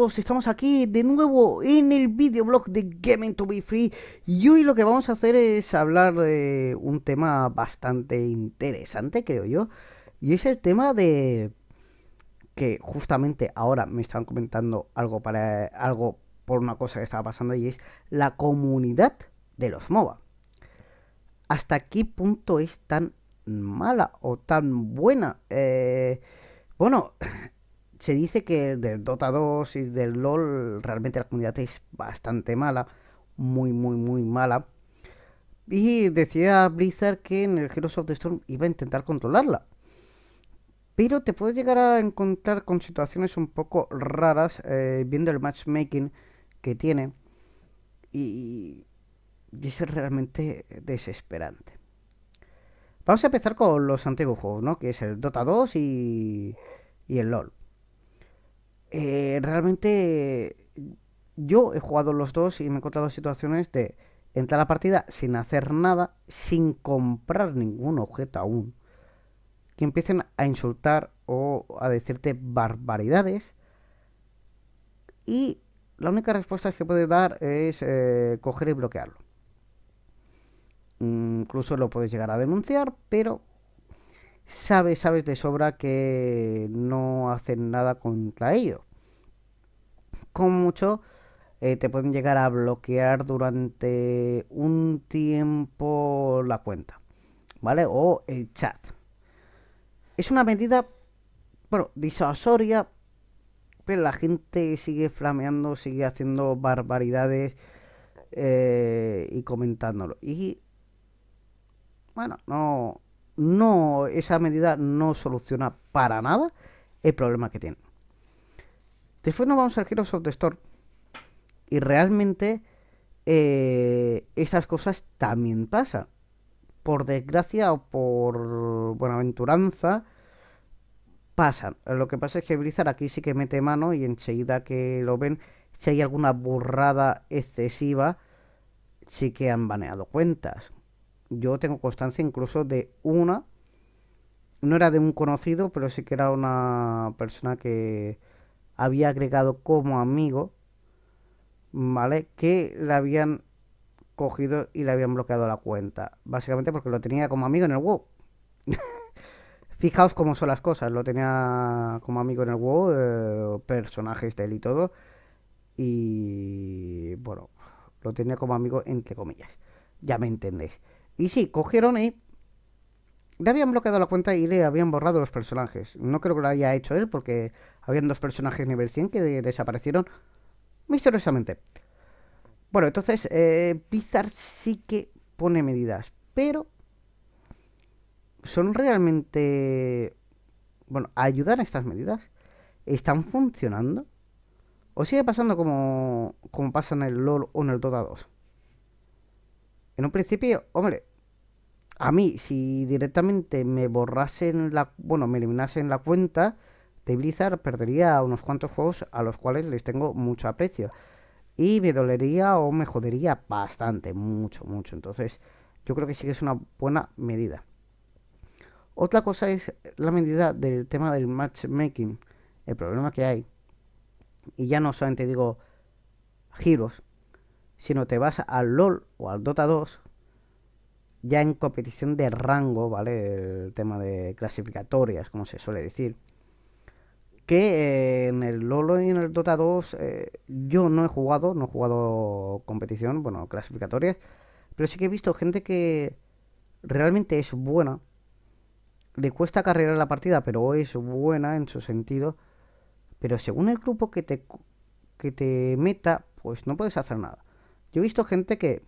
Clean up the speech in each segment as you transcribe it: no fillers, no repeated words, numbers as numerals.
todos, estamos aquí de nuevo en el videoblog de Gaming To Be Free. Y hoy lo que vamos a hacer es hablar de un tema bastante interesante, creo yo. Y es el tema de que justamente ahora me estaban comentando algo por una cosa que estaba pasando, y es la comunidad de los MOBA. ¿Hasta qué punto es tan mala o tan buena? Bueno, se dice que del Dota 2 y del LoL realmente la comunidad es bastante mala, muy mala. Y decía Blizzard que en el Heroes of the Storm iba a intentar controlarla. Pero te puedes llegar a encontrar con situaciones un poco raras viendo el matchmaking que tiene. Y es realmente desesperante. Vamos a empezar con los antiguos juegos, ¿no? Que es el Dota 2 y el LoL. Realmente yo he jugado los dos y me he encontrado situaciones de entrar a la partida sin hacer nada, sin comprar ningún objeto aún, que empiecen a insultar o a decirte barbaridades, y la única respuesta que puedes dar es coger y bloquearlo. Incluso lo puedes llegar a denunciar, pero sabes de sobra que no hacen nada contra ello. Como mucho te pueden llegar a bloquear durante un tiempo la cuenta, ¿vale? O el chat. Es una medida, bueno, disuasoria, pero la gente sigue flameando, sigue haciendo barbaridades y comentándolo. Y bueno, no, esa medida no soluciona para nada el problema que tiene. Después nos vamos al Heroes of the Storm. Y realmente esas cosas también pasan. Por desgracia o por buenaventuranza, pasan. Lo que pasa es que Blizzard aquí sí que mete mano, y enseguida que lo ven, si hay alguna burrada excesiva, sí que han baneado cuentas. Yo tengo constancia incluso de una, no era de un conocido, pero sí que era una persona que había agregado como amigo, ¿vale? Que la habían cogido y le habían bloqueado la cuenta, básicamente porque lo tenía como amigo en el WoW. Fijaos cómo son las cosas, lo tenía como amigo en el WoW, personajes de él y todo, y bueno, lo tenía como amigo entre comillas, ya me entendéis. Y sí, cogieron y le habían bloqueado la cuenta y le habían borrado los personajes. No creo que lo haya hecho él, porque habían dos personajes nivel 100 que desaparecieron misteriosamente. Bueno, entonces Blizzard sí que pone medidas, pero son realmente, bueno, ayudan a estas medidas. ¿Están funcionando? ¿O sigue pasando como pasa en el LoL o en el Dota 2? En un principio, hombre, a mí, si directamente me borrasen me eliminasen la cuenta de Blizzard, perdería unos cuantos juegos a los cuales les tengo mucho aprecio. Y me dolería o me jodería bastante, mucho. Entonces, yo creo que sí que es una buena medida. Otra cosa es la medida del tema del matchmaking. El problema que hay, y ya no solamente digo giros, sino te vas al LoL o al Dota 2, ya en competición de rango, ¿vale? El tema de clasificatorias, como se suele decir. Que en el LoL y en el Dota 2 yo no he jugado competición, bueno, clasificatorias. Pero sí que he visto gente que realmente es buena. Le cuesta carrerar la partida, pero es buena en su sentido. Pero según el grupo que te meta, pues no puedes hacer nada. Yo he visto gente que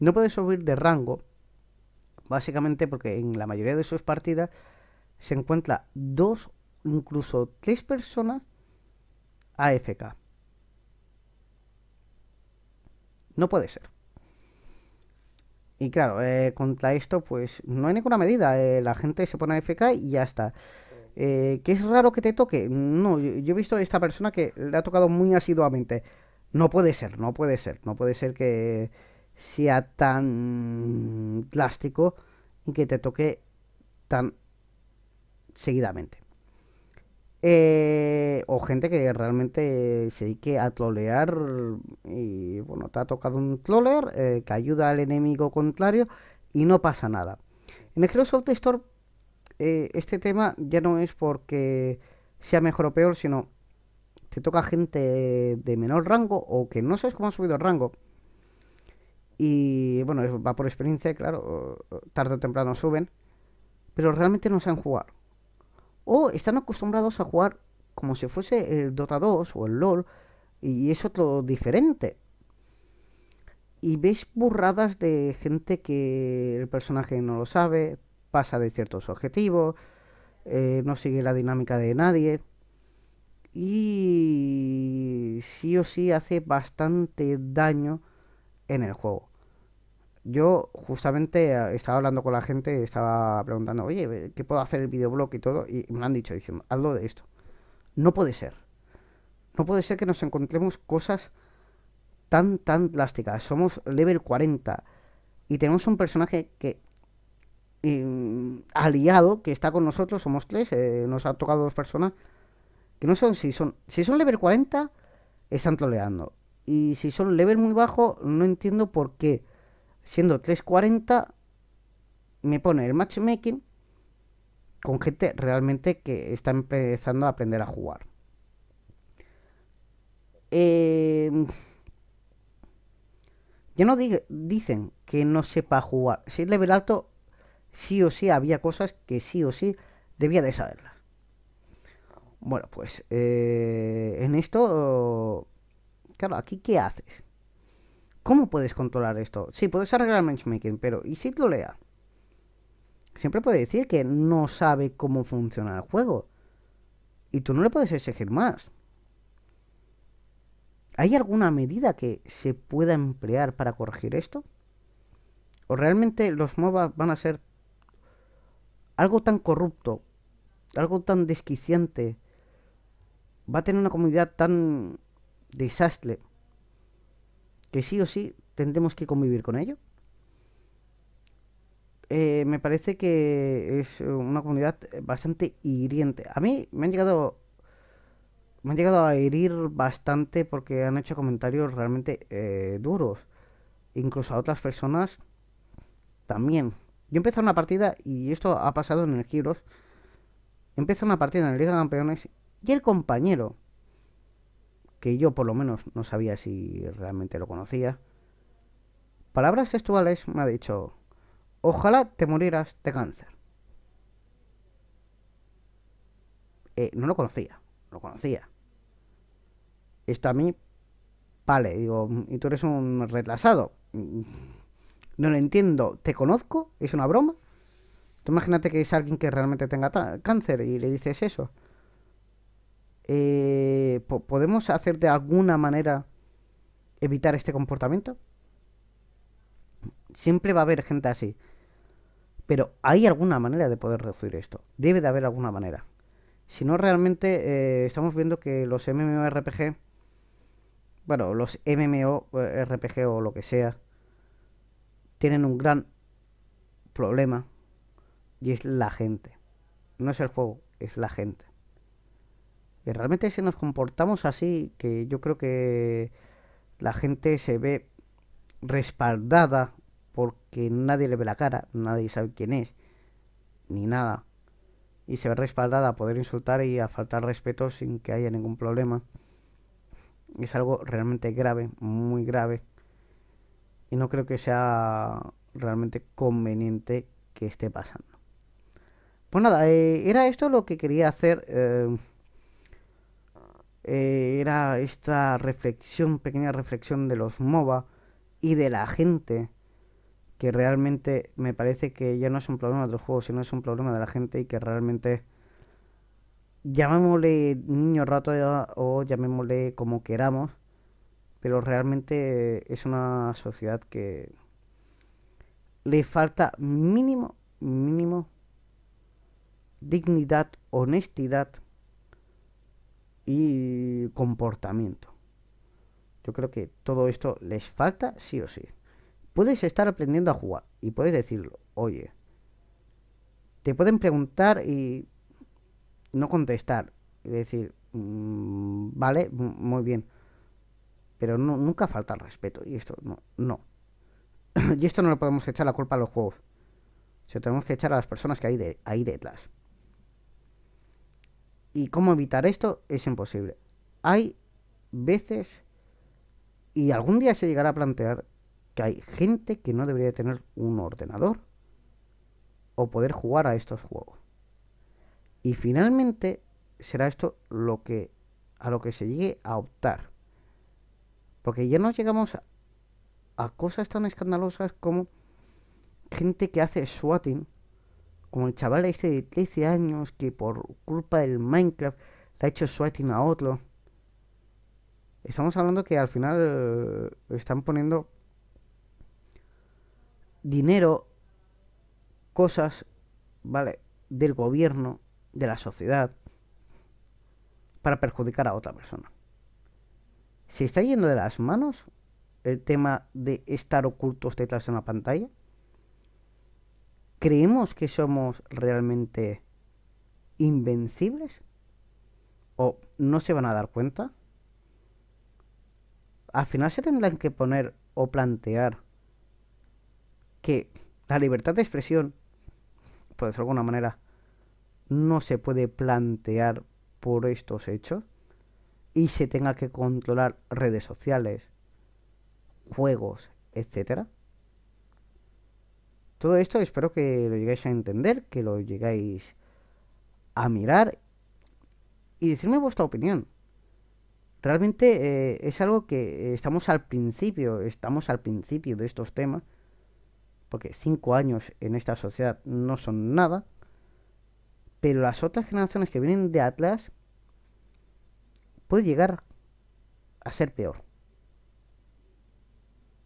no puede subir de rango, básicamente porque en la mayoría de sus partidas se encuentra 2, incluso 3 personas AFK. No puede ser. Y claro, contra esto pues no hay ninguna medida. La gente se pone AFK y ya está. ¿Que es raro que te toque? No, yo he visto a esta persona que le ha tocado muy asiduamente. No puede ser que sea tan plástico y que te toque tan seguidamente. O gente que realmente se dedique a trolear. Y bueno, te ha tocado un troller que ayuda al enemigo contrario y no pasa nada. En el Heroes of the Storm este tema ya no es porque sea mejor o peor, sino te toca gente de menor rango o que no sabes cómo han subido el rango. Y bueno, va por experiencia, claro, tarde o temprano suben, pero realmente no saben jugar. O están acostumbrados a jugar como si fuese el Dota 2 o el LoL, y es otro diferente. Y ves burradas de gente que el personaje no lo sabe, pasa de ciertos objetivos, no sigue la dinámica de nadie, y sí o sí hace bastante daño en el juego. Yo justamente estaba hablando con la gente, estaba preguntando, oye, ¿qué puedo hacer el videoblog y todo? Y me lo han dicho, diciendo, hazlo de esto. No puede ser. No puede ser que nos encontremos cosas tan plásticas. Somos level 40 y tenemos un personaje que aliado, que está con nosotros, somos tres, nos ha tocado dos personas, que no sé si son level 40, están troleando. Y si son level muy bajo, no entiendo por qué. Siendo 340, me pone el matchmaking con gente realmente que está empezando a aprender a jugar. Ya no dicen que no sepa jugar. Si es level alto, sí o sí había cosas que sí o sí debía de saberlas. Bueno, pues en esto, claro, aquí ¿qué haces? ¿Cómo puedes controlar esto? Sí, puedes arreglar matchmaking, pero ¿y si trolea? Siempre puede decir que no sabe cómo funciona el juego. Y tú no le puedes exigir más. ¿Hay alguna medida que se pueda emplear para corregir esto? ¿O realmente los MOBA van a ser algo tan corrupto, algo tan desquiciante? ¿Va a tener una comunidad tan desastre que sí o sí tendremos que convivir con ello? Me parece que es una comunidad bastante hiriente. A mí me han llegado a herir bastante porque han hecho comentarios realmente duros. Incluso a otras personas también. Yo empecé una partida, y esto ha pasado en el Heroes. Empecé una partida en la Liga de Campeones y el compañero, que yo por lo menos no sabía si realmente lo conocía, palabras textuales me ha dicho: ojalá te murieras de cáncer. No lo conocía, Esto a mí, vale, digo, y tú eres un retrasado. No lo entiendo, te conozco, es una broma. Tú imagínate que es alguien que realmente tenga cáncer y le dices eso. ¿Podemos hacer de alguna manera evitar este comportamiento? Siempre va a haber gente así, pero ¿hay alguna manera de poder reducir esto? Debe de haber alguna manera. Si no, realmente estamos viendo que los MMORPG, bueno, los MMORPG o lo que sea, tienen un gran problema, y es la gente. No es el juego, es la gente. Y realmente si nos comportamos así, que yo creo que la gente se ve respaldada porque nadie le ve la cara, nadie sabe quién es, ni nada. Y se ve respaldada a poder insultar y a faltar respeto sin que haya ningún problema. Es algo realmente grave, muy grave. Y no creo que sea realmente conveniente que esté pasando. Pues nada, era esto lo que quería hacer. Era esta reflexión, pequeña reflexión de los MOBA y de la gente, que realmente me parece que ya no es un problema de los juegos, sino es un problema de la gente, y que realmente, llamémosle niño rato o llamémosle como queramos, pero realmente es una sociedad que le falta mínimo dignidad, honestidad y comportamiento. Yo creo que todo esto les falta sí o sí. Puedes estar aprendiendo a jugar y puedes decirlo, oye, te pueden preguntar y no contestar, y decir, vale, muy bien, pero no, nunca falta el respeto, y esto no, no. Y esto no le podemos echar la culpa a los juegos, se lo tenemos que echar a las personas que hay ahí detrás. Y cómo evitar esto es imposible. Hay veces, y algún día se llegará a plantear, que hay gente que no debería tener un ordenador o poder jugar a estos juegos. Y finalmente será esto lo que a lo que se llegue a optar. Porque ya nos llegamos a cosas tan escandalosas como gente que hace swatting, como el chaval este de 13 años que por culpa del Minecraft le ha hecho swatting a otro. Estamos hablando que al final están poniendo dinero, cosas, ¿vale?, del gobierno, de la sociedad, para perjudicar a otra persona. ¿Se está yendo de las manos el tema de estar ocultos detrás de una pantalla? ¿Creemos que somos realmente invencibles? ¿O no se van a dar cuenta? Al final se tendrán que poner o plantear que la libertad de expresión, por decirlo de alguna manera, no se puede plantear por estos hechos y se tenga que controlar redes sociales, juegos, etcétera. Todo esto espero que lo lleguéis a entender, que lo llegáis a mirar y decirme vuestra opinión. Realmente es algo que estamos al principio de estos temas, porque 5 años en esta sociedad no son nada, pero las otras generaciones que vienen de atrás puede llegar a ser peor.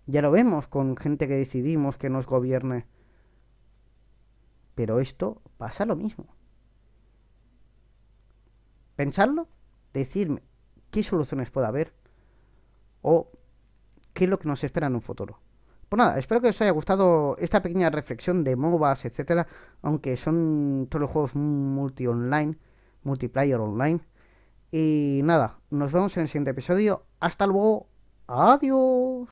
Ya lo vemos con gente que decidimos que nos gobierne, pero esto pasa lo mismo. Pensadlo, decidme qué soluciones puede haber o qué es lo que nos espera en un futuro. Pues nada, espero que os haya gustado esta pequeña reflexión de MOBAs, etcétera, aunque son todos los juegos multi-online, multiplayer online. Y nada, nos vemos en el siguiente episodio. Hasta luego, adiós.